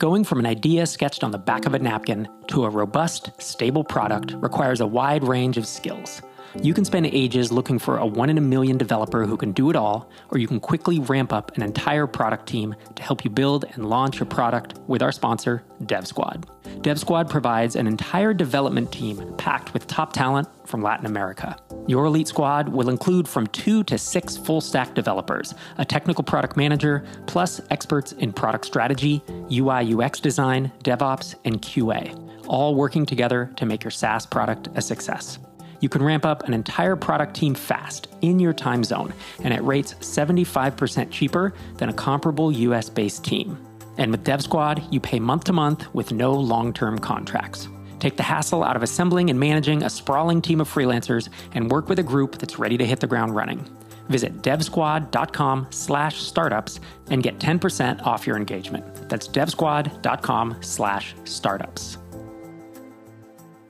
going from an idea sketched on the back of a napkin to a robust, stable product requires a wide range of skills. You can spend ages looking for a one-in-a-million developer who can do it all, or you can quickly ramp up an entire product team to help you build and launch a product with our sponsor, DevSquad. DevSquad provides an entire development team packed with top talent from Latin America. Your elite squad will include from 2 to 6 full-stack developers, a technical product manager, plus experts in product strategy, UI/UX design, DevOps, and QA, all working together to make your SaaS product a success. You can ramp up an entire product team fast in your time zone and at rates 75% cheaper than a comparable US-based team. And with DevSquad, you pay month to month with no long-term contracts. Take the hassle out of assembling and managing a sprawling team of freelancers and work with a group that's ready to hit the ground running. Visit devsquad.com/startups and get 10% off your engagement. That's devsquad.com/startups.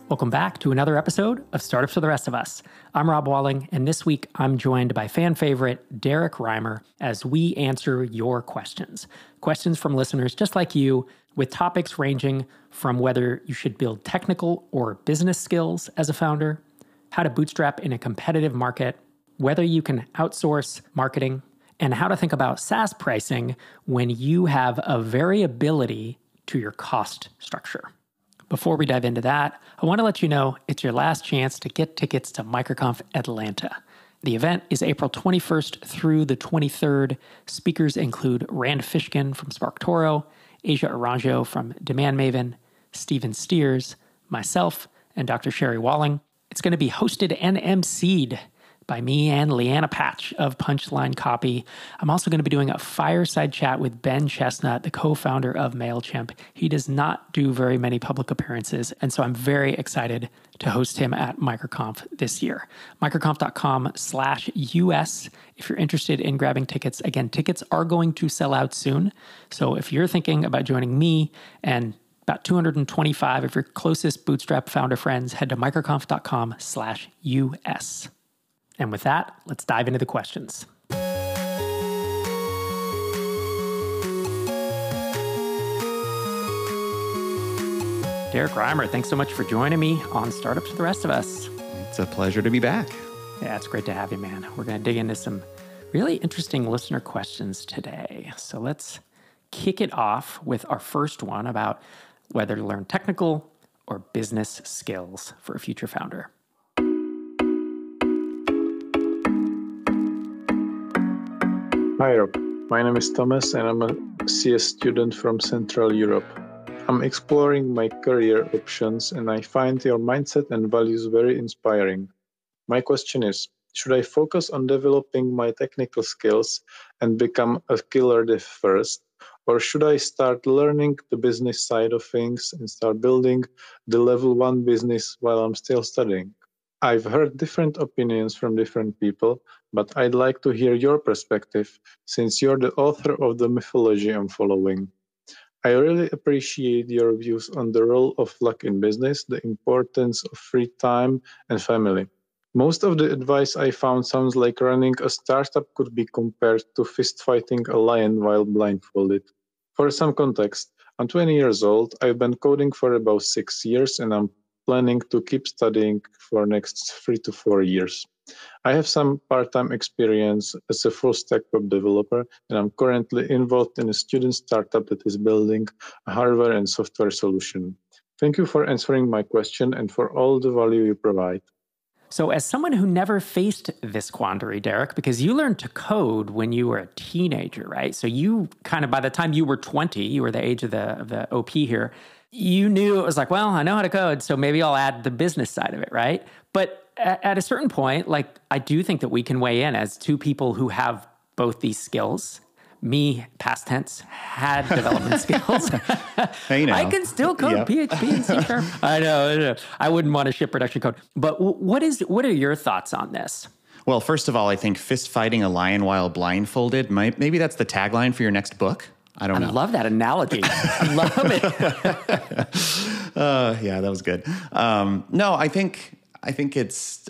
Welcome back to another episode of Startups for the Rest of Us. I'm Rob Walling, and this week I'm joined by fan favorite Derek Reimer as we answer your questions. Questions from listeners just like you, with topics ranging from whether you should build technical or business skills as a founder, how to bootstrap in a competitive market, whether you can outsource marketing, and how to think about SaaS pricing when you have a variability to your cost structure. Before we dive into that, I want to let you know it's your last chance to get tickets to MicroConf Atlanta. The event is April 21st through the 23rd. Speakers include Rand Fishkin from SparkToro, Asia Arangio from DemandMaven, Steven Steers, myself, and Dr. Sherry Walling. It's going to be hosted and emceed by me and Lianna Patch of Punchline Copy. I'm also going to be doing a fireside chat with Ben Chestnut, the co-founder of MailChimp. He does not do very many public appearances, and so I'm very excited to host him at MicroConf this year. MicroConf.com/US if you're interested in grabbing tickets. Again, tickets are going to sell out soon, so if you're thinking about joining me and about 225 of your closest bootstrap founder friends, head to microconf.com/US. And with that, let's dive into the questions. Derek Reimer, thanks so much for joining me on Startups for the Rest of Us. It's a pleasure to be back. Yeah, it's great to have you, man. We're going to dig into some really interesting listener questions today. So let's kick it off with our first one about whether to learn technical or business skills for a future founder. Hi Rob, my name is Thomas and I'm a CS student from Central Europe. I'm exploring my career options and I find your mindset and values very inspiring. My question is, should I focus on developing my technical skills and become a killer dev first? Or should I start learning the business side of things and start building the level 1 business while I'm still studying? I've heard different opinions from different people, but I'd like to hear your perspective since you're the author of the mythology I'm following. I really appreciate your views on the role of luck in business, the importance of free time and family. Most of the advice I found sounds like running a startup could be compared to fistfighting a lion while blindfolded. For some context, I'm 20 years old, I've been coding for about 6 years and I'm planning to keep studying for next 3 to 4 years. I have some part-time experience as a full-stack web developer, and I'm currently involved in a student startup that is building a hardware and software solution. Thank you for answering my question and for all the value you provide. So as someone who never faced this quandary, Derek, because you learned to code when you were a teenager, right? So you kind of, by the time you were 20, you were the age of the OP here, you knew it was like, well, I know how to code, so maybe I'll add the business side of it, right? But at a certain point, like, I do think that we can weigh in as two people who have both these skills. Me, past tense, had development skills. Hey, I can still code PHP and C sharp. I know. I wouldn't want to ship production code. But what are your thoughts on this? Well, first of all, I think fist fighting a lion while blindfolded, maybe that's the tagline for your next book. I don't know. I love that analogy. I love it. Yeah, that was good. No, I think it's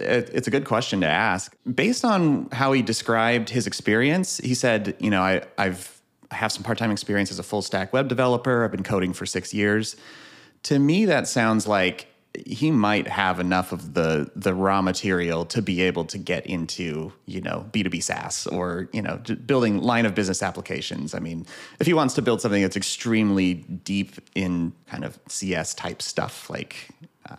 a good question to ask. Based on how he described his experience, he said, you know, I've I have some part-time experience as a full-stack web developer. I've been coding for 6 years. To me, that sounds like he might have enough of the raw material to be able to get into, you know, B2B SaaS or, you know, building line of business applications. I mean, if he wants to build something that's extremely deep in kind of CS type stuff, like,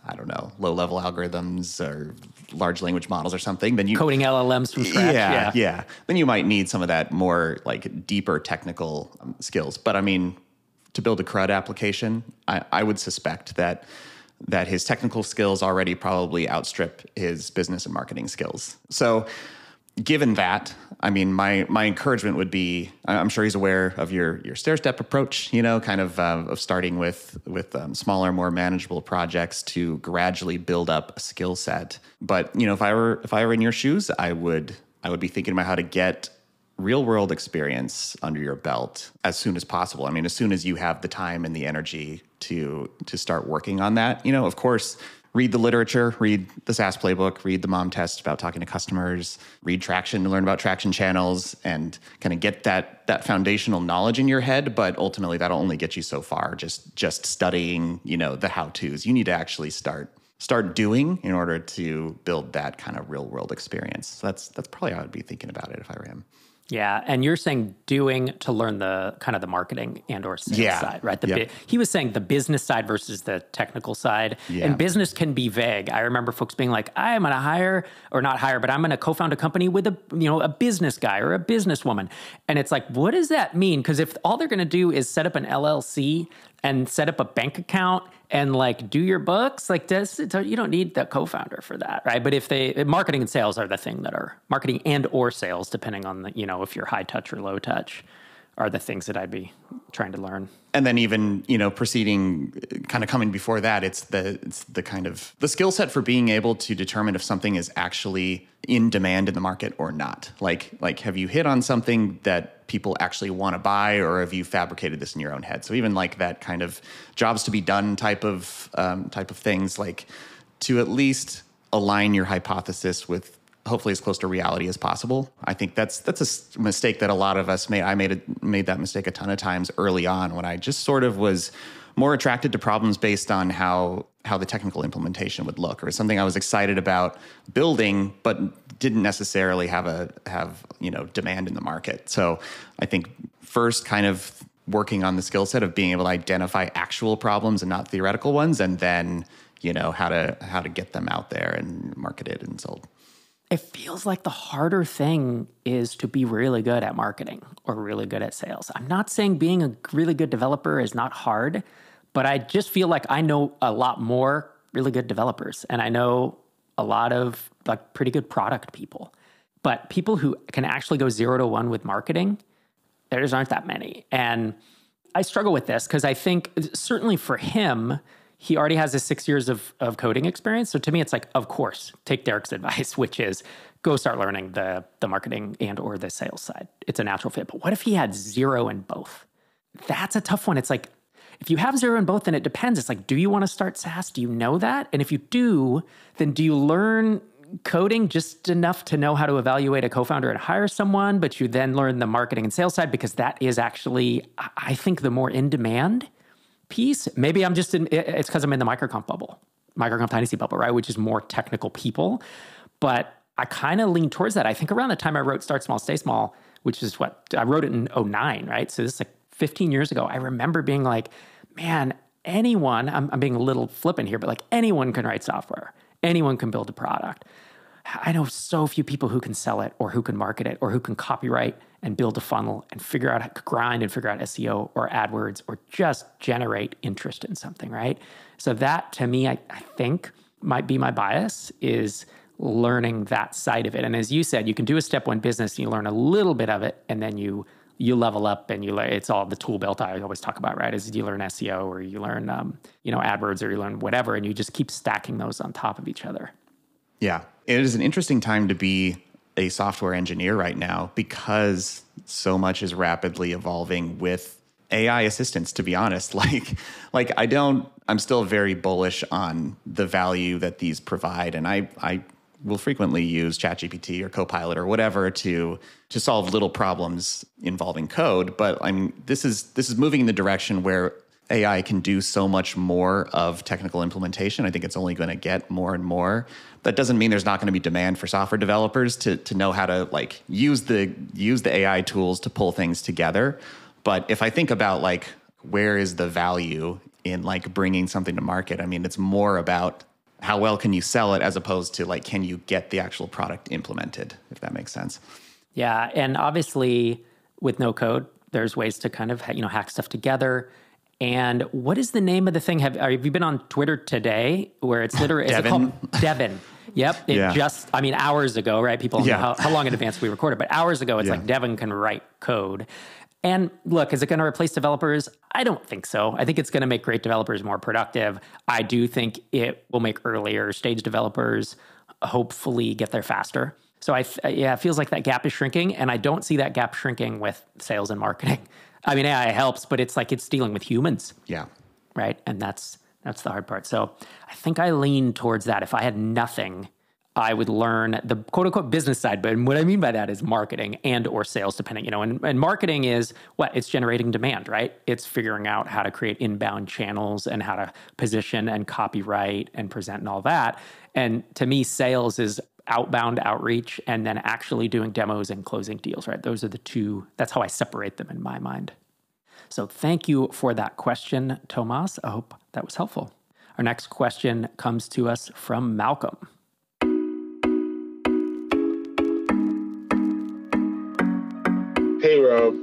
I don't know, low-level algorithms or large language models or something, then you... Coding LLMs from scratch. Yeah. Then you might need some of that more, like, deeper technical skills. But, I mean, to build a CRUD application, I would suspect that his technical skills already probably outstrip his business and marketing skills. So given that, I mean, my encouragement would be, I'm sure he's aware of your stair-step approach, you know, kind of starting with smaller, more manageable projects to gradually build up a skill set. But, you know, if I were in your shoes, I would be thinking about how to get real-world experience under your belt as soon as possible. I mean, as soon as you have the time and the energy to start working on that. You know, of course, read the literature, read the SaaS playbook, read the MOM test about talking to customers, read Traction to learn about traction channels, and kind of get that foundational knowledge in your head. But ultimately, that'll only get you so far, just studying, you know, the how-tos. You need to actually start doing in order to build that kind of real-world experience. So that's probably how I'd be thinking about it if I were him. Yeah, and you're saying doing to learn the kind of the marketing and or sales side, right? He was saying the business side versus the technical side. Yeah. And business can be vague. I remember folks being like, I'm going to I'm going to co-found a company with a business guy or a businesswoman. And it's like, what does that mean? Because if all they're going to do is set up an LLC and set up a bank account and like do your books, like this, you don't need the co-founder for that, right? But marketing and sales are the thing that are marketing and or sales, depending on the, you know, if you're high touch or low touch, are the things that I'd be trying to learn. And then even, you know, proceeding, kind of coming before that, it's the kind of the skill set for being able to determine if something is actually in demand in the market or not. Like have you hit on something that people actually want to buy, or have you fabricated this in your own head? So even like that kind of jobs to be done type of things, like to at least align your hypothesis with hopefully as close to reality as possible. I think that's a mistake that a lot of us made. I made that mistake a ton of times early on when I just sort of was more attracted to problems based on how the technical implementation would look, or something I was excited about building, but didn't necessarily have demand in the market. So I think first kind of working on the skill set of being able to identify actual problems and not theoretical ones, and then, you know, how to get them out there and marketed and sold. It feels like the harder thing is to be really good at marketing or really good at sales. I'm not saying being a really good developer is not hard, but I just feel like I know a lot more really good developers, and I know a lot of like pretty good product people. But people who can actually go 0 to 1 with marketing, there just aren't that many. And I struggle with this because I think certainly for him, he already has his 6 years of coding experience. So to me, it's like, of course, take Derek's advice, which is go start learning the marketing and or the sales side. It's a natural fit. But what if he had 0 in both? That's a tough one. It's like, if you have 0 in both, then it depends. It's like, do you want to start SaaS? Do you know that? And if you do, then do you learn coding just enough to know how to evaluate a co-founder and hire someone, but you then learn the marketing and sales side because that is actually, I think, the more in-demand piece? Maybe it's because I'm in the MicroConf bubble, MicroConf TinySeed bubble, right? Which is more technical people. But I kind of lean towards that. I think around the time I wrote Start Small, Stay Small, which is what, I wrote it in 2009, right? So this is like 15 years ago. I remember being like, man, anyone, I'm being a little flippant here, but like anyone can write software. Anyone can build a product. I know so few people who can sell it or who can market it or who can copyright and build a funnel and figure out how to grind and figure out SEO or AdWords or just generate interest in something, right? So that to me, I think might be my bias is learning that side of it. And as you said, you can do a step one business and you learn a little bit of it and then you level up and you learn, it's all the tool belt I always talk about, right? Is you learn SEO or you learn, AdWords or you learn whatever, and you just keep stacking those on top of each other. Yeah. It is an interesting time to be a software engineer right now because so much is rapidly evolving with AI assistance, to be honest. Like I'm still very bullish on the value that these provide. And I will frequently use ChatGPT or Copilot or whatever to solve little problems involving code. But this is moving in the direction where AI can do so much more of technical implementation. I think it's only going to get more and more. That doesn't mean there's not going to be demand for software developers to know how to like use the AI tools to pull things together. But if I think about like where is the value in like bringing something to market, I mean, it's more about how well can you sell it as opposed to like can you get the actual product implemented, if that makes sense. Yeah, and obviously with no code, there's ways to kind of hack stuff together. And what is the name of the thing? Have you been on Twitter today where it's literally... Devin. It's called Devin. Yep. It hours ago, right? People know how long in advance we recorded, but hours ago, it's like Devin can write code. And look, is it going to replace developers? I don't think so. I think it's going to make great developers more productive. I do think it will make earlier stage developers hopefully get there faster. So it feels like that gap is shrinking, and I don't see that gap shrinking with sales and marketing. I mean, AI helps, but it's like it's dealing with humans. Yeah. Right? And that's the hard part. So I think I lean towards that. If I had nothing, I would learn the quote-unquote business side. But what I mean by that is marketing and or sales, depending, and marketing is what? It's generating demand, right? It's figuring out how to create inbound channels and how to position and copyright and present and all that. And to me, sales is outbound outreach and then actually doing demos and closing deals, right? Those are the two. That's how I separate them in my mind. So thank you for that question, Tomas. I hope that was helpful. Our next question comes to us from Malcolm. Hey, Rob.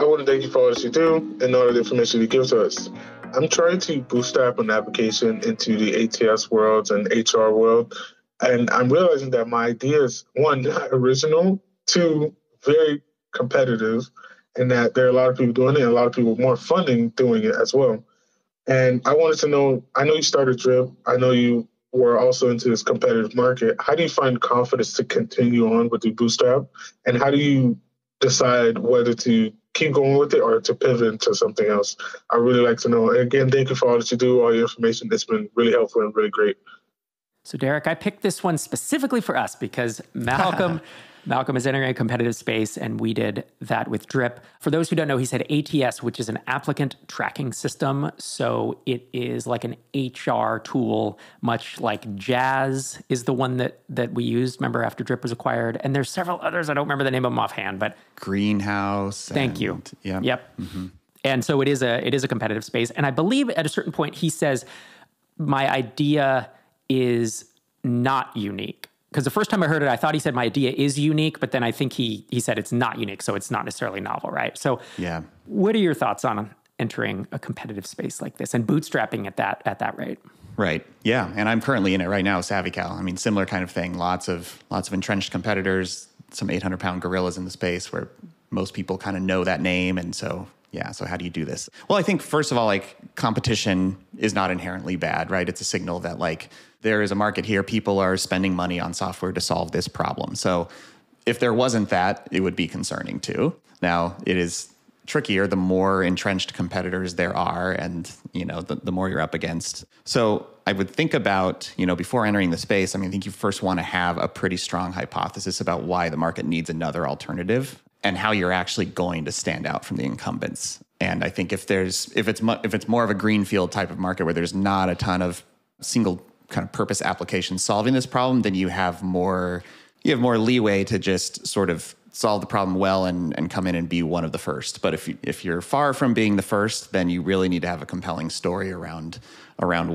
I want to thank you for all that you do and all the information you give to us. I'm trying to bootstrap an application into the ATS world and HR world, and I'm realizing that my ideas, one, not original, two, very competitive, and that there are a lot of people doing it and a lot of people with more funding doing it as well. And I wanted to know, I know you started Drip. I know you were also into this competitive market. How do you find confidence to continue on with the bootstrap? And how do you decide whether to keep going with it or to pivot to something else? I really like to know. And again, thank you for all that you do, all your information. It's been really helpful and really great. So Derek, I picked this one specifically for us because Malcolm is entering a competitive space, and we did that with Drip. For those who don't know, he said ATS, which is an applicant tracking system. So it is like an HR tool, much like Jazz is the one that we used, remember, after Drip was acquired. And there's several others. I don't remember the name of them offhand, but... Greenhouse. Thank you. Yeah. Yep. Mm-hmm. And so it is a competitive space. And I believe at a certain point he says, my idea is not unique. Because the first time I heard it, I thought he said my idea is unique, but then I think he said it's not unique, so it's not necessarily novel, right? So yeah. What are your thoughts on entering a competitive space like this and bootstrapping at that rate? Right. Yeah. And I'm currently in it right now, SavvyCal. I mean, similar kind of thing. Lots of entrenched competitors, some 800-pound gorillas in the space where most people kind of know that name. And so yeah. So how do you do this? Well, I think first of all, like competition is not inherently bad, right? It's a signal that like there is a market here. People are spending money on software to solve this problem. So if there wasn't that, it would be concerning too. Now it is trickier the more entrenched competitors there are and, the more you're up against. So I would think about, before entering the space, I think you first want to have a pretty strong hypothesis about why the market needs another alternative and how you're actually going to stand out from the incumbents. And I think if it's more of a greenfield type of market where there's not a ton of single kind of purpose applications solving this problem, then you have more leeway to just sort of solve the problem well and come in and be one of the first. But if you're far from being the first, then you really need to have a compelling story around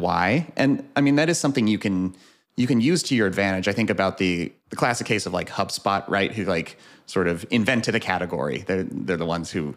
why. And I mean, that is something you can use to your advantage. I think about the classic case of like HubSpot, right? Who like sort of invented a category. They're the ones who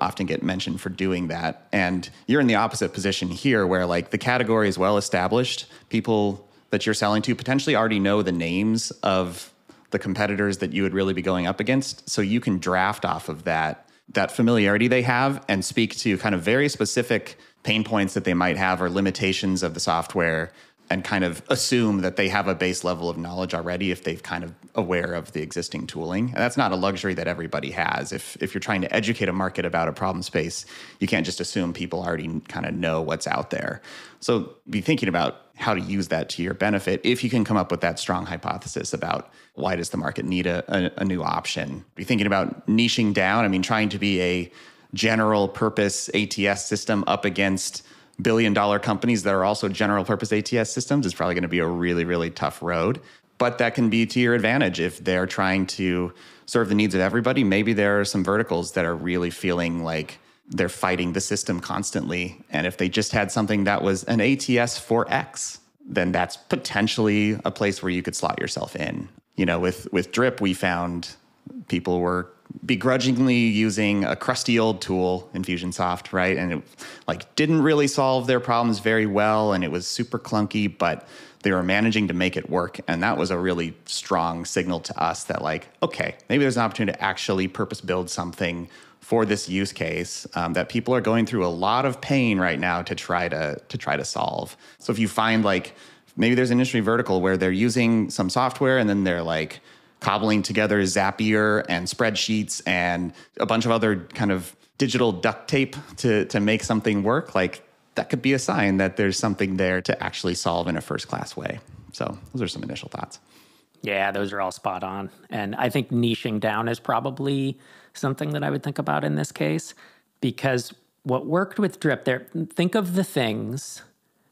often get mentioned for doing that. And you're in the opposite position here where like the category is well established. People that you're selling to potentially already know the names of the competitors that you would really be going up against. So you can draft off of that familiarity they have and speak to kind of very specific pain points that they might have or limitations of the software and kind of assume that they have a base level of knowledge already if they've kind of aware of the existing tooling. And that's not a luxury that everybody has. If you're trying to educate a market about a problem space, you can't just assume people already kind of know what's out there. So be thinking about how to use that to your benefit if you can come up with that strong hypothesis about why does the market need a new option. Be thinking about niching down. I mean, trying to be a general purpose ATS system up against billion-dollar companies that are also general-purpose ATS systems is probably going to be a really, really tough road. But that can be to your advantage if they're trying to serve the needs of everybody. Maybe there are some verticals that are really feeling like they're fighting the system constantly. And if they just had something that was an ATS for X, then that's potentially a place where you could slot yourself in. You know, with Drip, we found people were begrudgingly using a crusty old tool, Infusionsoft, right? And it like didn't really solve their problems very well, and it was super clunky, but they were managing to make it work. And that was a really strong signal to us that like, okay, maybe there's an opportunity to actually purpose build something for this use case that people are going through a lot of pain right now to try to solve. So if you find like maybe there's an industry vertical where they're using some software and then they're like cobbling together Zapier and spreadsheets and a bunch of other kind of digital duct tape to make something work, like that could be a sign that there's something there to actually solve in a first-class way. So those are some initial thoughts. Yeah, those are all spot on. And I think niching down is probably something that I would think about in this case, because what worked with Drip there, think of the things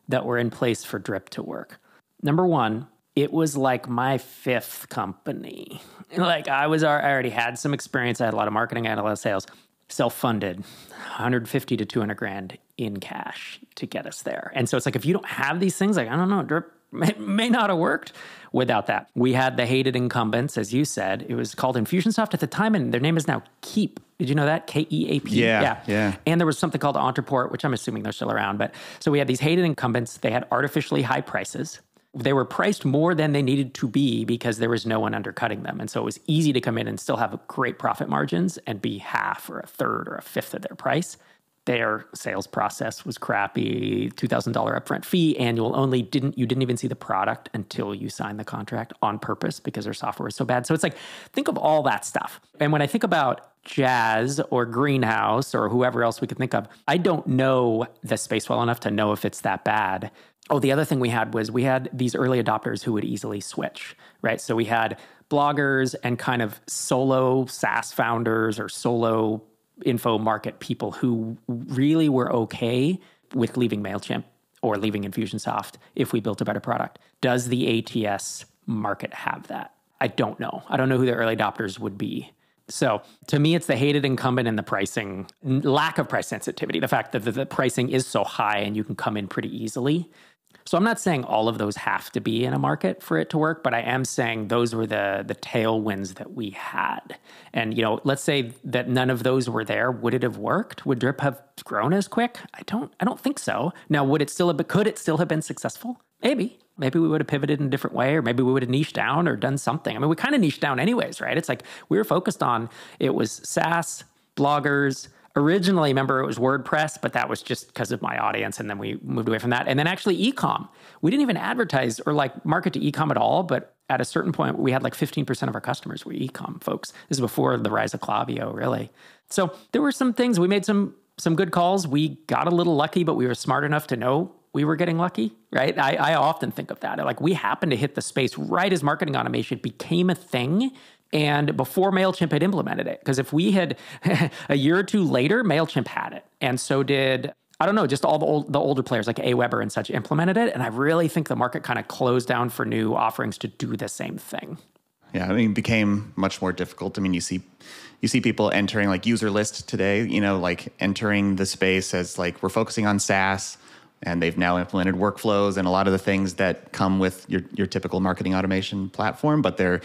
that were in place for Drip to work. Number one, it was like my fifth company. Like I already had some experience. I had a lot of marketing, I had a lot of sales. Self-funded, 150 to 200 grand in cash to get us there. And so it's like, if you don't have these things, like, I don't know, Drip may not have worked without that. We had the hated incumbents, as you said. It was called Infusionsoft at the time, and their name is now KEAP. Did you know that? KEAP. Yeah. And there was something called Entreport, which I'm assuming they're still around. But so we had these hated incumbents. They had artificially high prices. They were priced more than they needed to be because there was no one undercutting them. And so it was easy to come in and still have great profit margins and be half or a third or a fifth of their price. Their sales process was crappy, $2,000 upfront fee, annual only. You didn't even see the product until you signed the contract on purpose because their software was so bad. So it's like, think of all that stuff. And when I think about Jazz or Greenhouse or whoever else we could think of, I don't know the space well enough to know if it's that bad. Oh, the other thing we had was we had these early adopters who would easily switch, right? So we had bloggers and kind of solo SaaS founders or solo info market people who really were okay with leaving MailChimp or leaving Infusionsoft if we built a better product. Does the ATS market have that? I don't know. I don't know who the early adopters would be. So to me, it's the hated incumbent and the pricing, lack of price sensitivity, the fact that the pricing is so high and you can come in pretty easily. So I'm not saying all of those have to be in a market for it to work, but I am saying those were the tailwinds that we had. And, you know, let's say that none of those were there. Would it have worked? Would Drip have grown as quick? I don't think so. Now, could it still have been successful? Maybe. Maybe we would have pivoted in a different way, or maybe we would have niched down or done something. I mean, we kind of niched down anyways, right? It's like we were focused on, it was SaaS, bloggers. Originally, remember, it was WordPress, but that was just because of my audience, and then we moved away from that. And then actually e-com. We didn't even advertise or like market to e-com at all, but at a certain point, we had like 15% of our customers were e-com folks. This is before the rise of Klaviyo, really. So there were some things. We made some good calls. We got a little lucky, but we were smart enough to know we were getting lucky, right? I often think of that. Like, we happened to hit the space right as marketing automation became a thing, and before MailChimp had implemented it. Because if we had, a year or two later, MailChimp had it. And so did, I don't know, just all the older players like AWeber and such implemented it. And I really think the market kind of closed down for new offerings to do the same thing. Yeah, I mean, it became much more difficult. I mean, you see people entering like user list today, you know, like entering the space as like, we're focusing on SaaS. And they've now implemented workflows and a lot of the things that come with your typical marketing automation platform, but they're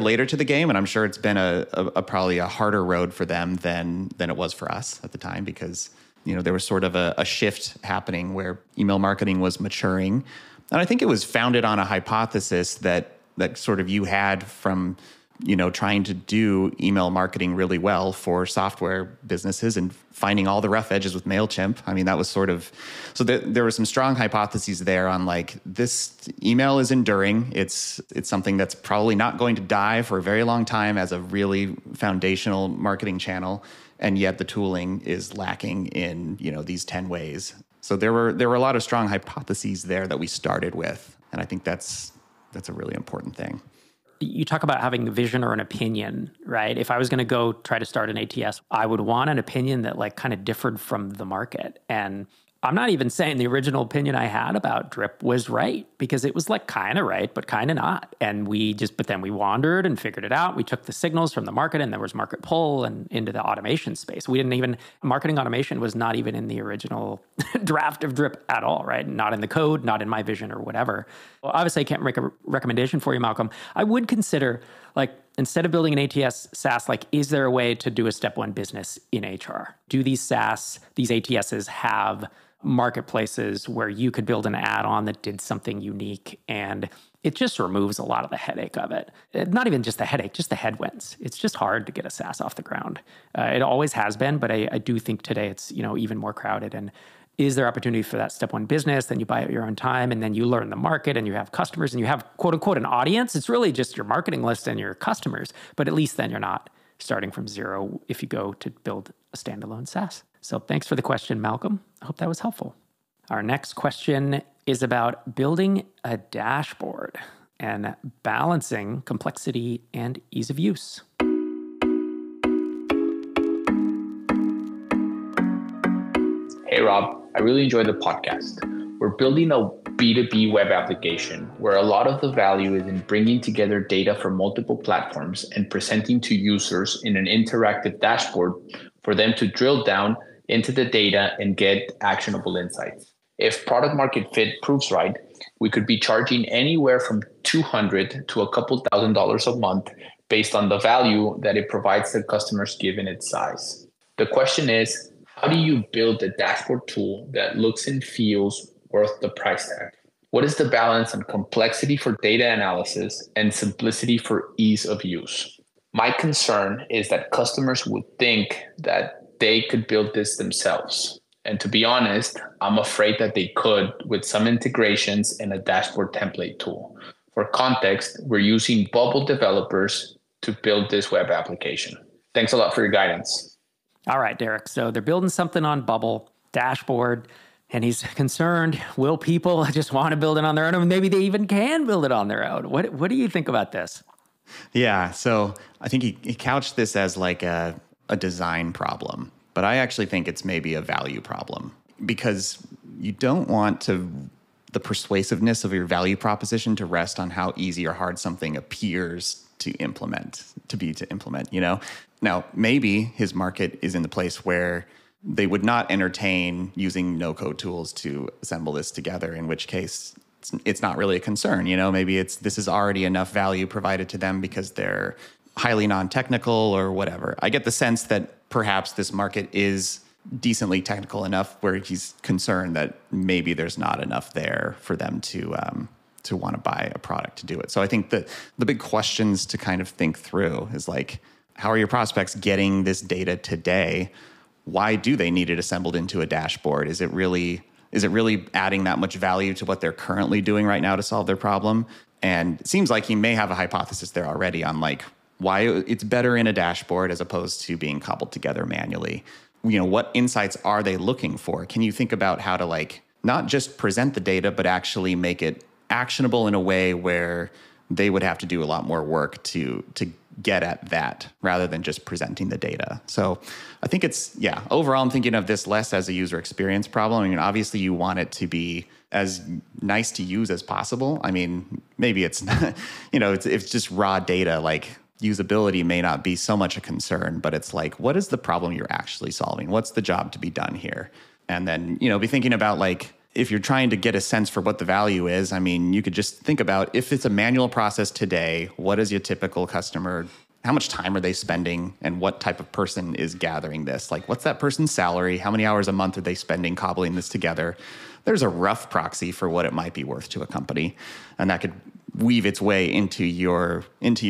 later to the game, and I'm sure it's been a probably a harder road for them than it was for us at the time, because you know there was sort of a shift happening where email marketing was maturing, and I think it was founded on a hypothesis that sort of you had from you know, trying to do email marketing really well for software businesses and finding all the rough edges with MailChimp. I mean, that was sort of, so there were some strong hypotheses there on like, this email is enduring. It's something that's probably not going to die for a very long time as a really foundational marketing channel. And yet the tooling is lacking in, you know, these 10 ways. So there were a lot of strong hypotheses there that we started with. And I think that's a really important thing. You talk about having a vision or an opinion, right? If I was going to go try to start an ATS, I would want an opinion that like kind of differed from the market. And I'm not even saying the original opinion I had about Drip was right, because it was like kind of right, but kind of not. And but then we wandered and figured it out. We took the signals from the market, and there was market pull, and into the automation space. Marketing automation was not even in the original draft of Drip at all, right? Not in the code, not in my vision or whatever. Well, obviously I can't make a recommendation for you, Malcolm. I would consider, like, instead of building an ATS SaaS, like, is there a way to do a step one business in HR? Do these SaaS, these ATSs have marketplaces where you could build an add-on that did something unique, and it just removes a lot of the headache of it. Not even just the headache, just the headwinds. It's just hard to get a SaaS off the ground. It always has been, but I do think today it's, you know, even more crowded. And is there opportunity for that step one business? Then you buy it your own time, and then you learn the market, and you have customers, and you have, quote unquote, an audience. It's really just your marketing list and your customers, but at least then you're not starting from zero if you go to build a standalone SaaS. So thanks for the question, Malcolm. I hope that was helpful. Our next question is about building a dashboard and balancing complexity and ease of use. Hey, Rob, I really enjoy the podcast. We're building a B2B web application where a lot of the value is in bringing together data from multiple platforms and presenting to users in an interactive dashboard for them to drill down into the data and get actionable insights. If product market fit proves right, we could be charging anywhere from $200 to a couple $1,000 a month based on the value that it provides the customers given its size. The question is, how do you build a dashboard tool that looks and feels worth the price tag? What is the balance on complexity for data analysis and simplicity for ease of use? My concern is that customers would think that they could build this themselves. And to be honest, I'm afraid that they could with some integrations and a dashboard template tool. For context, we're using Bubble developers to build this web application. Thanks a lot for your guidance. All right, Derek. So they're building something on Bubble dashboard, and he's concerned, will people just want to build it on their own? Or maybe they even can build it on their own. What do you think about this? Yeah, so I think he couched this as like a design problem, but I actually think it's maybe a value problem, because you don't want the persuasiveness of your value proposition to rest on how easy or hard something appears to implement, you know? Now, maybe his market is in the place where they would not entertain using no-code tools to assemble this together, in which case it's not really a concern, you know? Maybe this is already enough value provided to them because they're highly non-technical or whatever. I get the sense that perhaps this market is decently technical enough where he's concerned that maybe there's not enough there for them to want to buy a product to do it. So I think the big questions to kind of think through is like, how are your prospects getting this data today? Why do they need it assembled into a dashboard? Is it really adding that much value to what they're currently doing right now to solve their problem? And it seems like he may have a hypothesis there already on like why it's better in a dashboard as opposed to being cobbled together manually. You know, what insights are they looking for? Can you think about how to like not just present the data, but actually make it actionable in a way where they would have to do a lot more work to get at that rather than just presenting the data? So I think overall I'm thinking of this less as a user experience problem. I mean, obviously you want it to be as nice to use as possible. I mean, maybe it's not, you know, it's just raw data, like usability may not be so much a concern, but it's like, what is the problem you're actually solving? What's the job to be done here? And then, you know, be thinking about like, if you're trying to get a sense for what the value is, I mean, you could just think about if it's a manual process today, what is your typical customer? How much time are they spending? And what type of person is gathering this? Like, what's that person's salary? How many hours a month are they spending cobbling this together? There's a rough proxy for what it might be worth to a company. And that could weave its way into your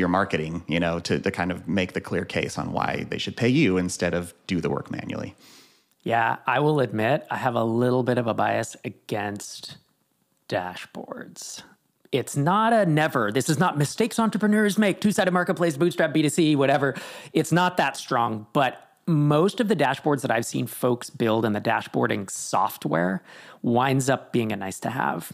marketing, you know, to kind of make the clear case on why they should pay you instead of do the work manually. Yeah, I will admit I have a little bit of a bias against dashboards. It's not a never. This is not mistakes entrepreneurs make, two-sided marketplace, bootstrap, B2C, whatever. It's not that strong, but most of the dashboards that I've seen folks build and the dashboarding software winds up being a nice to have.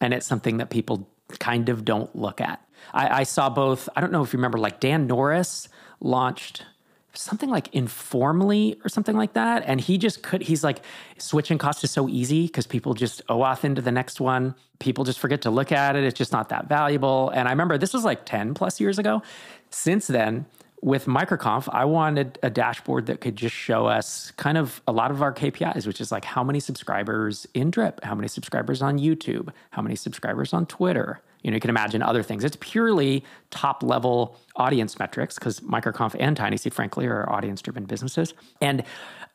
And it's something that people kind of don't look at. I saw both, I don't know if you remember, like Dan Norris launched something like Informally or something like that. And he just he's like, switching costs is so easy because people just OAuth into the next one. People just forget to look at it. It's just not that valuable. And I remember this was like 10 plus years ago. Since then, with MicroConf, I wanted a dashboard that could just show us kind of a lot of our KPIs, which is like how many subscribers in Drip, how many subscribers on YouTube, how many subscribers on Twitter. You know, you can imagine other things. It's purely top-level audience metrics because MicroConf and TinySeed, frankly, are audience-driven businesses. And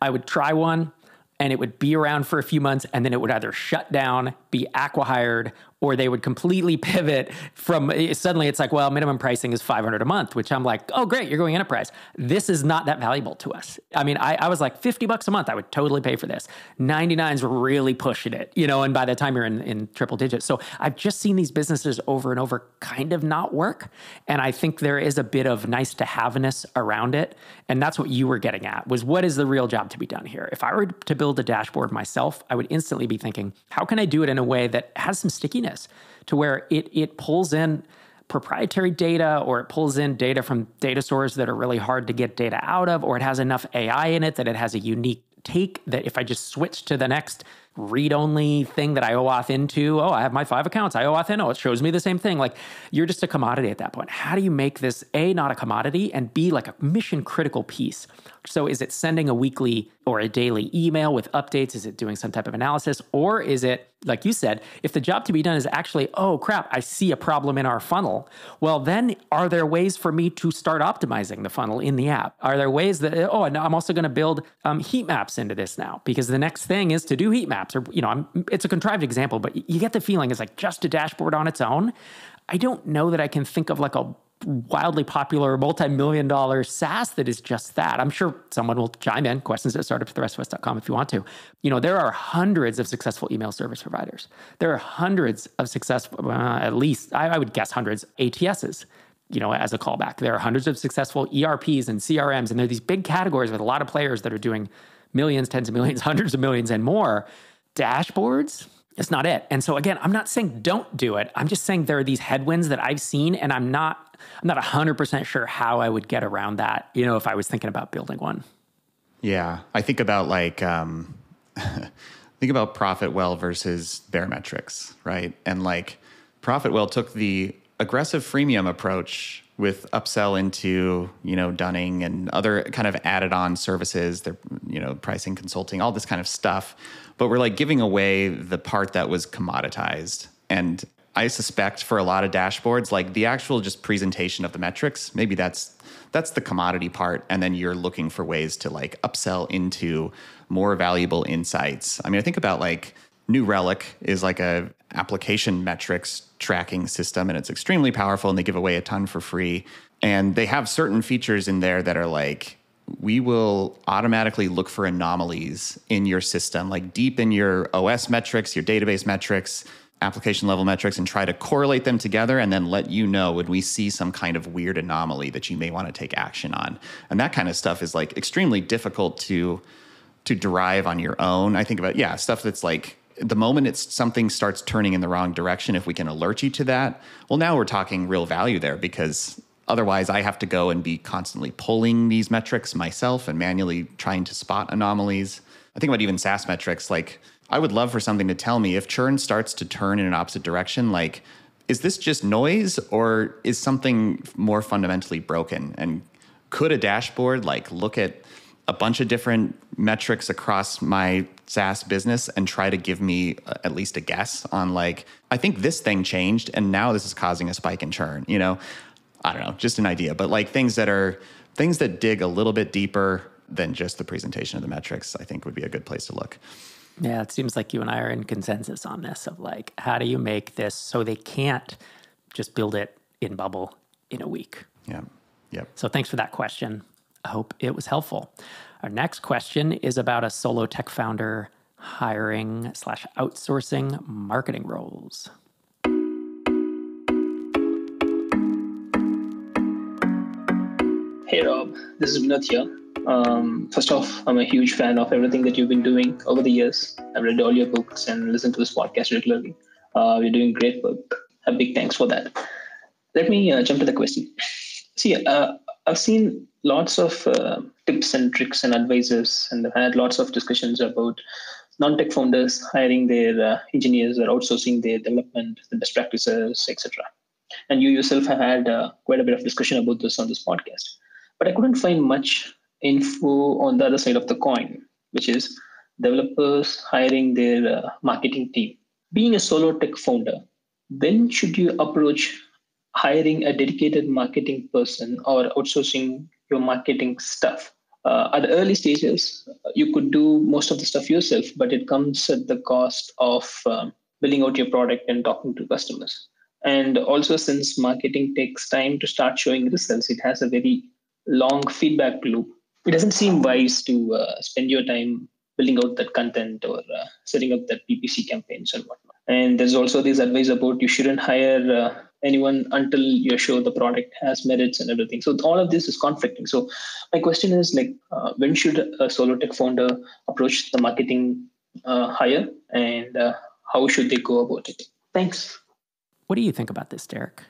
I would try one, and it would be around for a few months, and then it would either shut down, be acqui-hired, or they would completely pivot from, suddenly it's like, well, minimum pricing is $500 a month, which I'm like, oh, great, you're going enterprise. This is not that valuable to us. I mean, I was like, $50 a month, I would totally pay for this. 99's really pushing it, you know, and by the time you're in triple digits. So I've just seen these businesses over and over kind of not work. And I think there is a bit of nice to have-ness around it. And that's what you were getting at, was what is the real job to be done here? If I were to build a dashboard myself, I would instantly be thinking, how can I do it in a way that has some stickiness? To where it pulls in proprietary data, or it pulls in data from data stores that are really hard to get data out of, or it has enough AI in it that it has a unique take that if I just switch to the next read-only thing that I OAuth into, oh, I have my 5 accounts, I OAuth in, oh, it shows me the same thing. Like, you're just a commodity at that point. How do you make this, A, not a commodity, and B, like a mission-critical piece? So is it sending a weekly or a daily email with updates? Is it doing some type of analysis? Or is it, like you said, if the job to be done is actually, oh crap, I see a problem in our funnel, well then are there ways for me to start optimizing the funnel in the app? Are there ways that, oh, I'm also going to build heat maps into this now, because the next thing is to do heat maps, or, you know, it's a contrived example, but you get the feeling it's like just a dashboard on its own. I don't know that I can think of like a wildly popular multi-million-dollar SaaS that is just that. I'm sure someone will chime in, questions@startupsfortherestofus.com if you want to. You know, there are hundreds of successful email service providers. There are hundreds of successful, at least, I would guess hundreds, ATSs, you know, as a callback. There are hundreds of successful ERPs and CRMs, and there are these big categories with a lot of players that are doing millions, tens of millions, hundreds of millions and more. Dashboards? It's not it. And so again, I'm not saying don't do it. I'm just saying there are these headwinds that I've seen, and I'm not 100% sure how I would get around that, you know, if I was thinking about building one. Yeah. I think about like, think about ProfitWell versus Baremetrics, right? And like ProfitWell took the aggressive freemium approach with upsell into, you know, dunning and other kind of added on services, their, you know, pricing, consulting, all this kind of stuff. But we're like giving away the part that was commoditized. And I suspect for a lot of dashboards, like the actual just presentation of the metrics, maybe that's the commodity part. And then you're looking for ways to like upsell into more valuable insights. I mean, I think about like New Relic is like a application metrics tracking system, and it's extremely powerful, and they give away a ton for free. And they have certain features in there that are like, we will automatically look for anomalies in your system, like deep in your OS metrics, your database metrics, application level metrics, and try to correlate them together and then let you know when we see some kind of weird anomaly that you may want to take action on. And that kind of stuff is like extremely difficult to derive on your own. I think about, yeah, stuff that's like the moment it's something starts turning in the wrong direction, if we can alert you to that, well, now we're talking real value there, because otherwise I have to go and be constantly pulling these metrics myself and manually trying to spot anomalies. I think about even SaaS metrics, like I would love for something to tell me if churn starts to turn in an opposite direction, like, is this just noise or is something more fundamentally broken? And could a dashboard like look at a bunch of different metrics across my SaaS business and try to give me at least a guess on like, I think this thing changed and now this is causing a spike in churn, you know? I don't know, just an idea, but like things that dig a little bit deeper than just the presentation of the metrics, I think would be a good place to look. Yeah, it seems like you and I are in consensus on this of like, how do you make this so they can't just build it in Bubble in a week. Yeah. Yep. So thanks for that question. I hope it was helpful. Our next question is about a solo tech founder hiring / outsourcing marketing roles. Hey, Rob. This is Vinod here. First off, I'm a huge fan of everything that you've been doing over the years. I've read all your books and listened to this podcast regularly. You're doing great work. A big thanks for that. Let me jump to the question. See, I've seen lots of tips and tricks and advices, and I've had lots of discussions about non-tech founders hiring their engineers or outsourcing their development, the best practices, etc. And you yourself have had quite a bit of discussion about this on this podcast. But I couldn't find much info on the other side of the coin, which is developers hiring their marketing team. Being a solo tech founder, when should you approach hiring a dedicated marketing person or outsourcing your marketing stuff? At the early stages, you could do most of the stuff yourself, but it comes at the cost of building out your product and talking to customers. And also, since marketing takes time to start showing results, it has a very long feedback loop. It doesn't seem wise to spend your time building out that content or setting up that PPC campaigns and whatnot. And there's also this advice about you shouldn't hire anyone until you're sure the product has merits and everything. So all of this is conflicting. So my question is, when should a solo tech founder approach the marketing hire, and how should they go about it? Thanks. What do you think about this, Derek?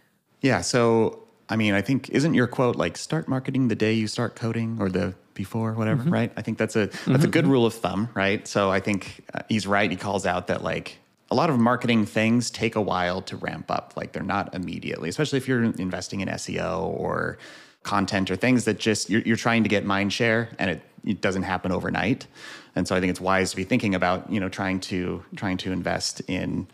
Yeah, so I think, isn't your quote start marketing the day you start coding, or the before, whatever, mm-hmm. right? I think that's a good rule of thumb, right? So I think he's right. He calls out that a lot of marketing things take a while to ramp up. They're not immediately, especially if you're investing in SEO or content or things that just, you're trying to get mind share, and it doesn't happen overnight. And so I think it's wise to be thinking about, trying to invest in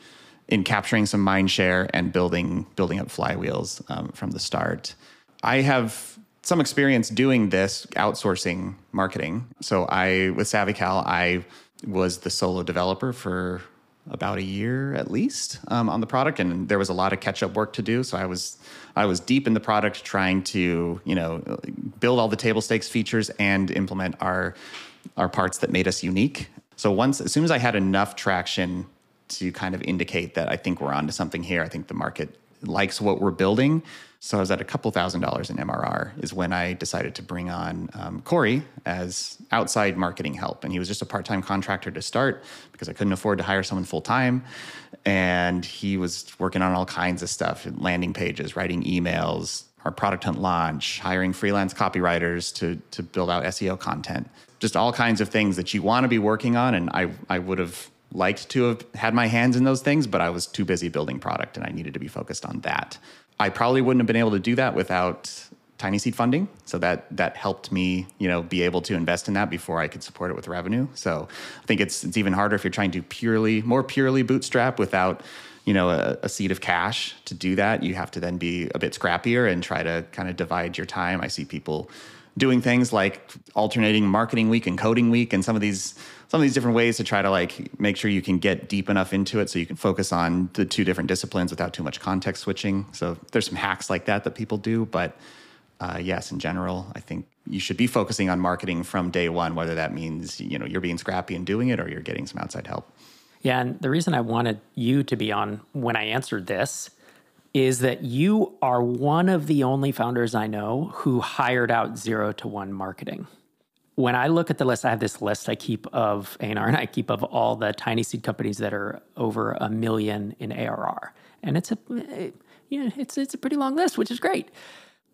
capturing some mind share and building up flywheels from the start. I have some experience doing this, outsourcing marketing. So with SavvyCal, I was the solo developer for about a year at least on the product, and there was a lot of catch-up work to do. So I was deep in the product, trying to build all the table stakes features and implement our parts that made us unique. So as soon as I had enough traction to kind of indicate that I think we're onto something here, I think the market likes what we're building. So I was at a couple $1,000s in MRR is when I decided to bring on Corey as outside marketing help. And he was just a part-time contractor to start because I couldn't afford to hire someone full-time. And he was working on all kinds of stuff, landing pages, writing emails, our product hunt launch, hiring freelance copywriters to build out SEO content, just all kinds of things that you want to be working on. And I would have liked to have had my hands in those things, but I was too busy building product and I needed to be focused on that. I probably wouldn't have been able to do that without TinySeed funding. So that helped me, be able to invest in that before I could support it with revenue. So I think it's even harder if you're trying to more purely bootstrap without, a seed of cash to do that. You have to then be a bit scrappier and try to kind of divide your time. I see people doing things like alternating marketing week and coding week and some of these different ways to try to make sure you can get deep enough into it so you can focus on the two different disciplines without too much context switching. So there's some hacks like that people do. But yes, in general, I think you should be focusing on marketing from day one, whether that means, you're being scrappy and doing it or you're getting some outside help. Yeah. And the reason I wanted you to be on when I answered this is that you are one of the only founders I know who hired out 0-1 marketing. When I look at the list, I have this list I keep of A&R, and I keep of all the TinySeed companies that are over $1 million in ARR. And it's a pretty long list, which is great.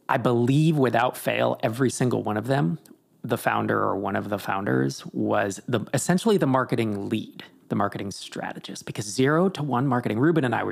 I believe without fail, every single one of them, the founder or one of the founders was essentially the marketing lead, the marketing strategist, because 0-1 marketing, Ruben, founder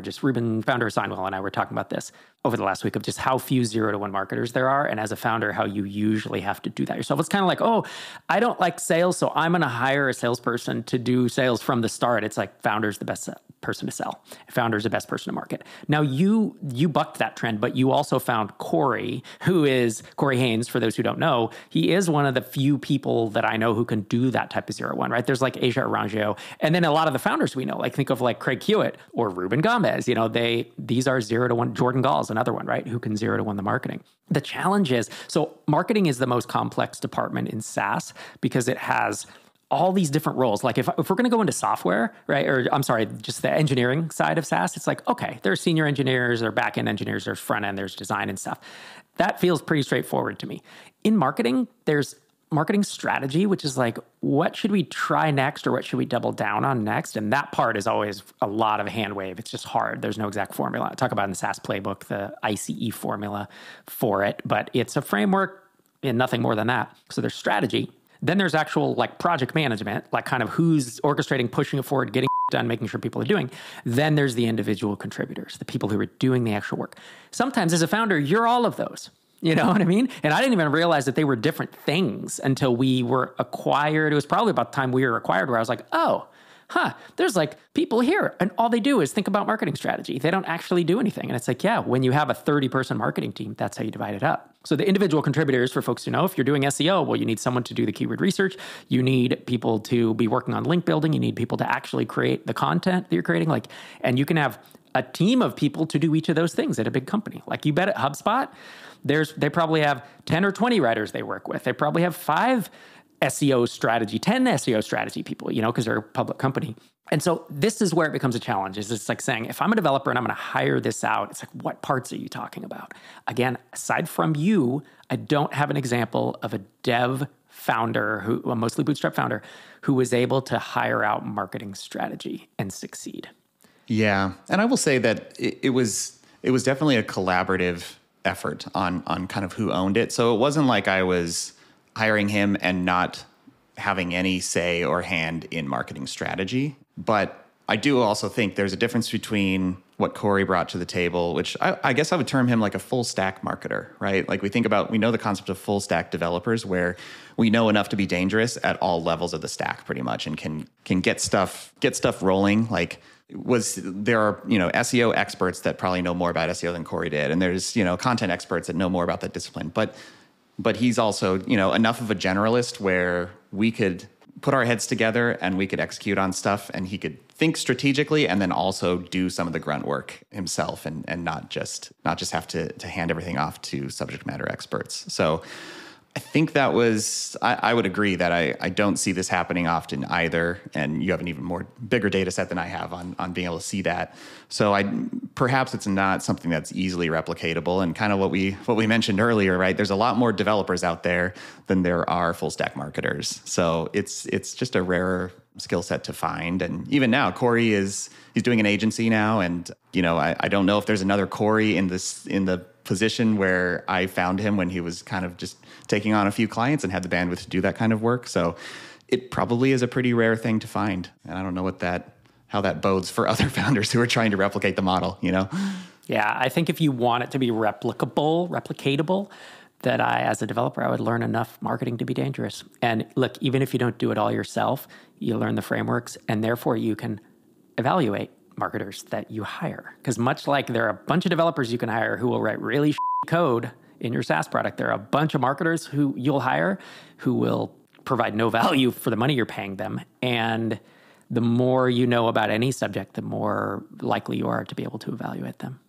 of Signwell, and I were talking about this over the last week of just how few 0-1 marketers there are. And as a founder, how you usually have to do that yourself. It's kind of I don't like sales, so I'm going to hire a salesperson to do sales from the start. It's like founder's the best person to sell. Founder is the best person to market. Now, you bucked that trend, but you also found Corey, who is Corey Haynes, for those who don't know. He is one of the few people that I know who can do that type of 0-1, right? There's like Asia Arangio. And then a lot of the founders we know, like think of like Craig Hewitt or Ruben Gomez, you know, these are 0-1. Jordan Gall's another one, right? Who can 0-1 the marketing. The challenge is, so marketing is the most complex department in SaaS because it has all these different roles. Like if we're going to go into software, right? Or I'm sorry, just the engineering side of SaaS, it's like, okay, there's senior engineers, there's back-end engineers, there's front-end, there's design and stuff. That feels pretty straightforward to me. In marketing, there's marketing strategy, which is like, what should we try next or what should we double down on next? And that part is always a lot of hand wave. It's just hard. There's no exact formula. I talk about in the SaaS playbook, the ICE formula for it, but it's a framework and nothing more than that. So there's strategy. Then there's actual like project management, like kind of who's orchestrating, pushing it forward, getting done, making sure people are doing. Then there's the individual contributors, the people who are doing the actual work. Sometimes as a founder, you're all of those. You know what I mean? And I didn't even realize that they were different things until we were acquired. It was probably about the time we were acquired where I was like, there's like people here and all they do is think about marketing strategy. They don't actually do anything. And it's like, yeah, when you have a 30-person marketing team, that's how you divide it up. So the individual contributors, for folks who know, if you're doing SEO, well, you need someone to do the keyword research. You need people to be working on link building. You need people to actually create the content that you're creating. Like, and you can have a team of people to do each of those things at a big company. Like you bet at HubSpot, they probably have 10 or 20 writers they work with. They probably have 5 SEO strategy, 10 SEO strategy people, you know, because they're a public company. And so this is where it becomes a challenge, is it's like saying, if I'm a developer and I'm going to hire this out, it's like, what parts are you talking about? Again, aside from you, I don't have an example of a dev founder, a mostly bootstrap founder, who was able to hire out marketing strategy and succeed. Yeah. And I will say that it was definitely a collaborative effort on kind of who owned it. So it wasn't like I was hiring him and not having any say or hand in marketing strategy. But I do also think there's a difference between what Corey brought to the table, which I guess I would term him like a full stack marketer, right? Like we know the concept of full stack developers where we know enough to be dangerous at all levels of the stack pretty much and can get stuff rolling. Like there are, you know, SEO experts that probably know more about SEO than Corey did. And there's, you know, content experts that know more about that discipline. But he's also, you know, enough of a generalist where we could put our heads together and we could execute on stuff and he could think strategically and then also do some of the grunt work himself and not just have to hand everything off to subject matter experts. So I think that was, I would agree that I don't see this happening often either. And you have an even more bigger data set than I have on being able to see that. So perhaps it's not something that's easily replicatable and kind of what we mentioned earlier, right? There's a lot more developers out there than there are full stack marketers. So it's just a rarer skill set to find. And even now, Corey he's doing an agency now. And, you know, I don't know if there's another Corey in the position where I found him when he was kind of just taking on a few clients and had the bandwidth to do that kind of work. So it probably is a pretty rare thing to find. And I don't know how that bodes for other founders who are trying to replicate the model, you know? Yeah, I think if you want it to be replicatable, that as a developer, I would learn enough marketing to be dangerous. And look, even if you don't do it all yourself, you learn the frameworks and therefore you can evaluate marketers that you hire. Because much like there are a bunch of developers you can hire who will write really shitty code in your SaaS product, there are a bunch of marketers who you'll hire who will provide no value for the money you're paying them. And the more you know about any subject, the more likely you are to be able to evaluate them.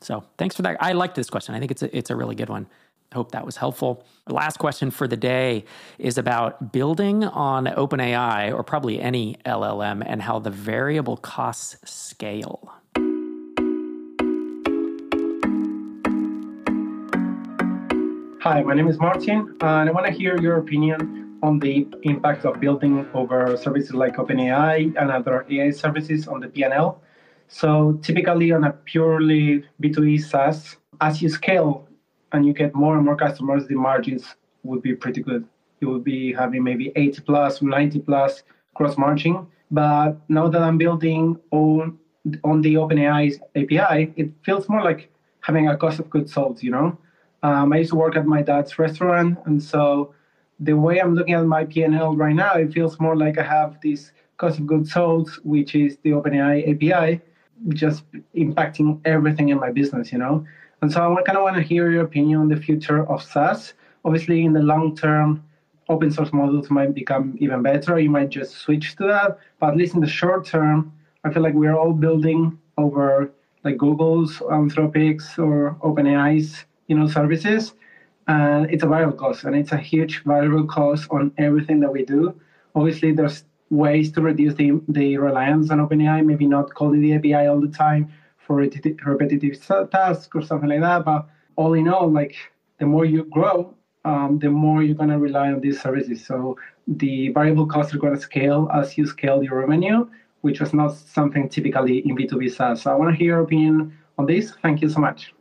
So thanks for that. I like this question. I think it's a really good one. Hope that was helpful. Last question for the day is about building on OpenAI or probably any LLM and how the variable costs scale. Hi, my name is Martin, and I want to hear your opinion on the impact of building over services like OpenAI and other AI services on the P&L. So typically on a purely B2E SaaS, as you scale, and you get more and more customers, the margins would be pretty good. You would be having maybe 80+, 90+ cross margin. But now that I'm building on the OpenAI API, it feels more like having a cost of goods sold, you know? I used to work at my dad's restaurant. And so the way I'm looking at my P&L right now, it feels more like I have this cost of goods sold, which is the OpenAI API, just impacting everything in my business, you know? And so I kind of want to hear your opinion on the future of SaaS. Obviously, in the long term, open source models might become even better. You might just switch to that. But at least in the short term, I feel like we're all building over like Google's, Anthropic's, or OpenAI's, you know, services. And it's a viral cost, and it's a huge viral cost on everything that we do. Obviously, there's ways to reduce the reliance on OpenAI, maybe not calling the API all the time for repetitive tasks or something like that. But all in all, like the more you grow, the more you're going to rely on these services. So the variable costs are going to scale as you scale your revenue, which was not something typically in B2B SaaS. So I want to hear your opinion on this. Thank you so much.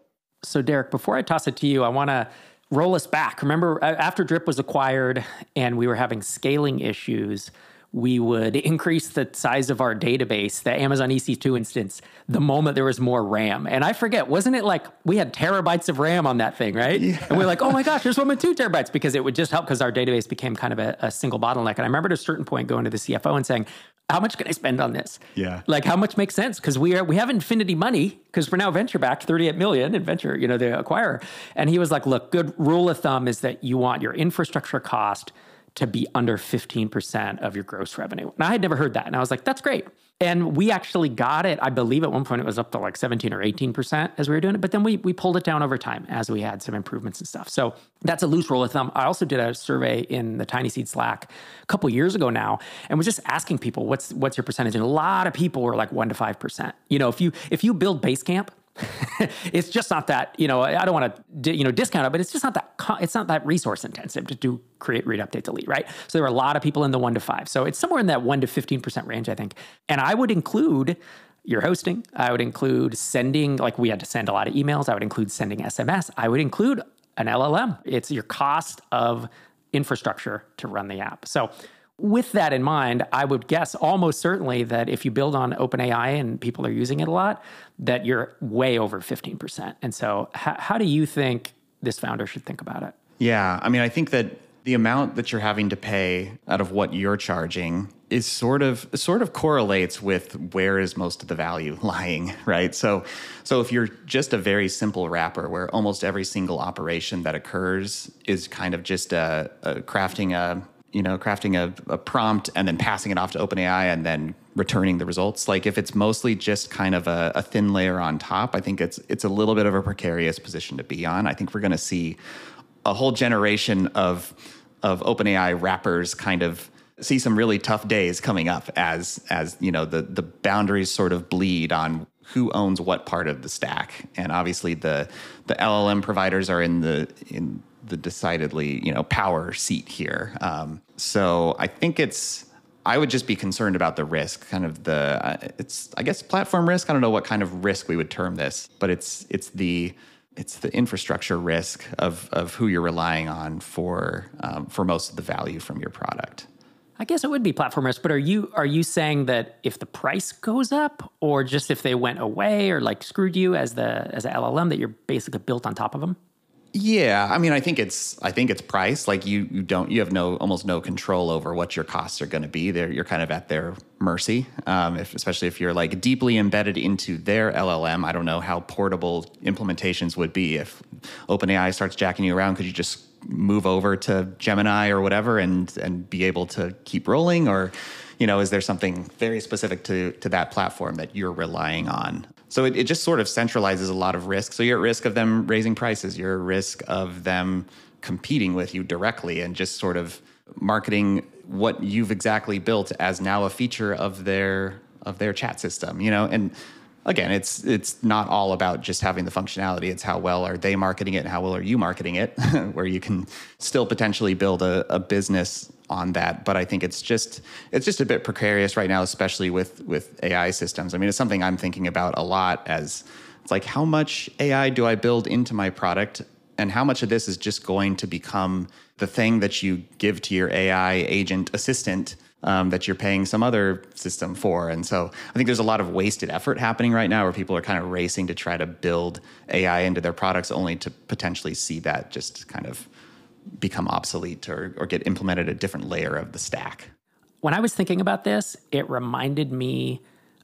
So Derek, before I toss it to you, I want to roll us back. Remember, after Drip was acquired and we were having scaling issues, we would increase the size of our database, the Amazon EC2 instance, the moment there was more RAM. And I forget, wasn't it like we had terabytes of RAM on that thing, right? Yeah. And we're like, oh my gosh, there's 1.2 terabytes, because it would just help because our database became kind of a single bottleneck. And I remember at a certain point going to the CFO and saying, how much can I spend on this? Yeah. Like how much makes sense? Because we have infinity money because we're now venture backed, 38 million in venture, you know, the acquirer. And he was like, look, good rule of thumb is that you want your infrastructure cost to be under 15% of your gross revenue. And I had never heard that. And I was like, that's great. And we actually got it. I believe at one point it was up to like 17 or 18% as we were doing it. But then we pulled it down over time as we had some improvements and stuff. So that's a loose rule of thumb. I also did a survey in the TinySeed Slack a couple years ago now, and was just asking people, what's your percentage? And a lot of people were like 1 to 5%. You know, if you build Basecamp, it's just not that, you know, I don't want to, you know, discount it, but it's just not that, it's not that resource intensive to do create, read, update, delete, right? So there were a lot of people in the 1 to 5. So it's somewhere in that 1 to 15% range, I think. And I would include your hosting. I would include sending, like we had to send a lot of emails. I would include sending SMS. I would include an LLM. It's your cost of infrastructure to run the app. So with that in mind, I would guess almost certainly that if you build on OpenAI and people are using it a lot, that you're way over 15%. And so how do you think this founder should think about it? Yeah, I mean, I think that the amount that you're having to pay out of what you're charging is sort of correlates with where is most of the value lying, right? So if you're just a very simple wrapper where almost every single operation that occurs is kind of just crafting a prompt and then passing it off to OpenAI and then returning the results. Like if it's mostly just kind of a thin layer on top, I think it's a little bit of a precarious position to be on. I think we're going to see a whole generation of OpenAI wrappers kind of see some really tough days coming up as you know, the boundaries sort of bleed on who owns what part of the stack. And obviously the LLM providers are in the decidedly, you know, power seat here. So I think I would just be concerned about the risk, kind of I guess platform risk. I don't know what kind of risk we would term this, but it's the infrastructure risk of who you're relying on for most of the value from your product. I guess it would be platform risk, but are you saying that if the price goes up, or just if they went away or like screwed you as a LLM, that you're basically built on top of them? Yeah, I mean, I think it's price. Like you have almost no control over what your costs are going to be. You're kind of at their mercy, especially if you're like deeply embedded into their LLM. I don't know how portable implementations would be if OpenAI starts jacking you around. Could you just move over to Gemini or whatever and be able to keep rolling? Or, you know, is there something very specific to that platform that you're relying on? So it just sort of centralizes a lot of risk. So you're at risk of them raising prices. You're at risk of them competing with you directly and just sort of marketing what you've exactly built as now a feature of their chat system, you know? And again, it's not all about just having the functionality. It's how well are they marketing it and how well are you marketing it, where you can still potentially build a business on that. But I think it's just a bit precarious right now, especially with AI systems. I mean, it's something I'm thinking about a lot, as it's like, how much AI do I build into my product? And how much of this is just going to become the thing that you give to your AI agent assistant that you're paying some other system for? And so I think there's a lot of wasted effort happening right now where people are kind of racing to try to build AI into their products only to potentially see that just kind of become obsolete or get implemented a different layer of the stack. when I was thinking about this, it reminded me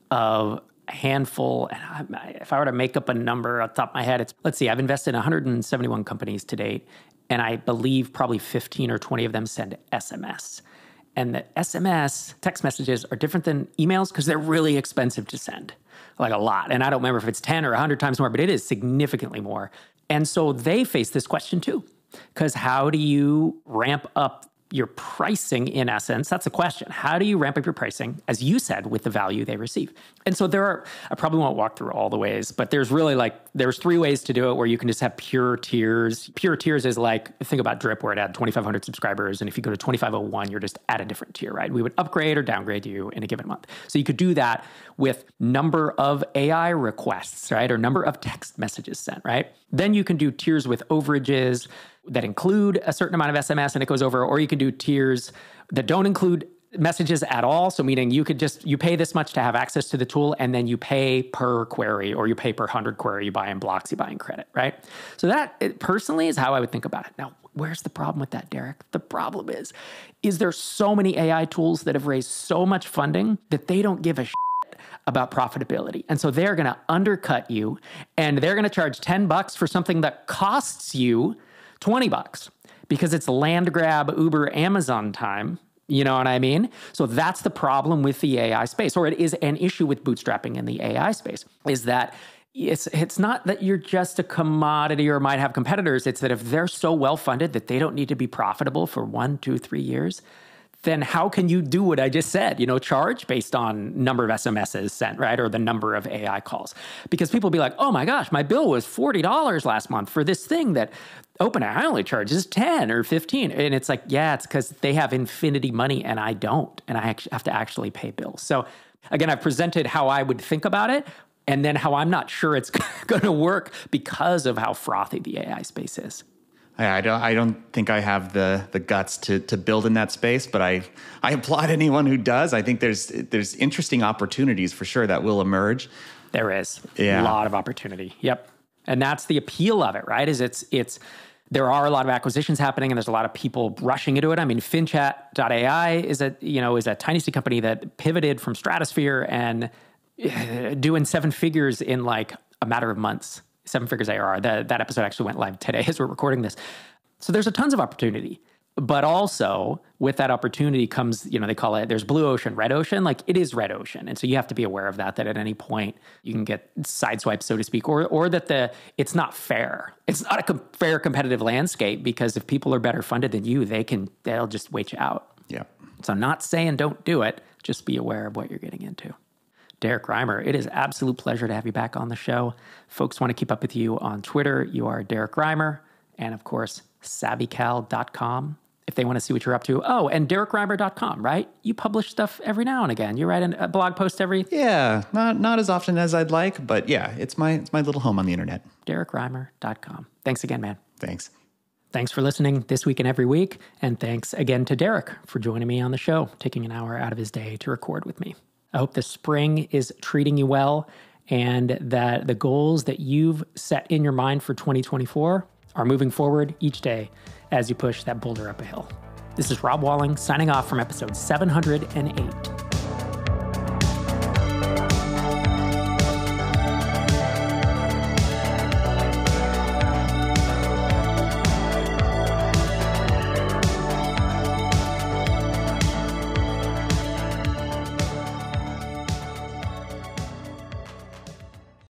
of a handful. And if I were to make up a number off the top of my head, it's, let's see, I've invested in 171 companies to date. And I believe probably 15 or 20 of them send SMS. And the SMS text messages are different than emails because they're really expensive to send, like a lot. And I don't remember if it's 10 or 100 times more, but it is significantly more. And so they face this question too, because how do you ramp up your pricing in essence? That's the question. How do you ramp up your pricing, as you said, with the value they receive? And so there are, I probably won't walk through all the ways, but there's really like, there's three ways to do it where you can just have pure tiers. Pure tiers is like, think about Drip where it had 2,500 subscribers. And if you go to 2,501, you're just at a different tier, right? We would upgrade or downgrade you in a given month. So you could do that with number of AI requests, right? Or number of text messages sent, right? Then you can do tiers with overages that include a certain amount of SMS and it goes over, or you can do tiers that don't include messages at all. So meaning you could just, you pay this much to have access to the tool and then you pay per query or you pay per 100 query, you buy in blocks, you buy in credit, right? So that it personally is how I would think about it. Now, where's the problem with that, Derek? The problem is there so many AI tools that have raised so much funding that they don't give a shit about profitability. And so they're going to undercut you and they're going to charge $10 for something that costs you $20 because it's land grab, Uber, Amazon time. You know what I mean? So that's the problem with the AI space, or it is an issue with bootstrapping in the AI space, is that it's not that you're just a commodity or might have competitors. It's that if they're so well-funded that they don't need to be profitable for 1, 2, 3 years, then how can you do what I just said, you know, charge based on number of SMSs sent, right? Or the number of AI calls. Because people will be like, oh my gosh, my bill was $40 last month for this thing that OpenAI only charges 10 or 15. And it's like, yeah, it's because they have infinity money and I don't. And I have to actually pay bills. So again, I've presented how I would think about it and then how I'm not sure it's going to work because of how frothy the AI space is. I don't think I have the guts to build in that space, but I applaud anyone who does. I think there's interesting opportunities for sure that will emerge. There is a lot of opportunity. Yep. And that's the appeal of it, right? Is it's there are a lot of acquisitions happening and there's a lot of people rushing into it. I mean, finchat.ai is a TinySeed company that pivoted from Stratosphere and doing seven figures in like a matter of months. 7 figures ARR. That episode actually went live today as we're recording this. So there's a tons of opportunity, but also with that opportunity comes, you know, they call it, there's blue ocean, red ocean, like it is red ocean. And so you have to be aware of that at any point you can get sideswiped, so to speak, or that it's not fair. It's not a fair competitive landscape because if people are better funded than you, they'll just wait you out. Yeah. So I'm not saying don't do it, just be aware of what you're getting into. Derek Reimer, it is an absolute pleasure to have you back on the show. Folks want to keep up with you on Twitter. You are Derek Reimer. And of course, SavvyCal.com if they want to see what you're up to. Oh, and DerekReimer.com, right? You publish stuff every now and again. You write a blog post every... Yeah, not as often as I'd like, but yeah, it's my little home on the internet. DerekReimer.com. Thanks again, man. Thanks. Thanks for listening this week and every week. And thanks again to Derek for joining me on the show, taking an hour out of his day to record with me. I hope the spring is treating you well and that the goals that you've set in your mind for 2024 are moving forward each day as you push that boulder up a hill. This is Rob Walling signing off from episode 708.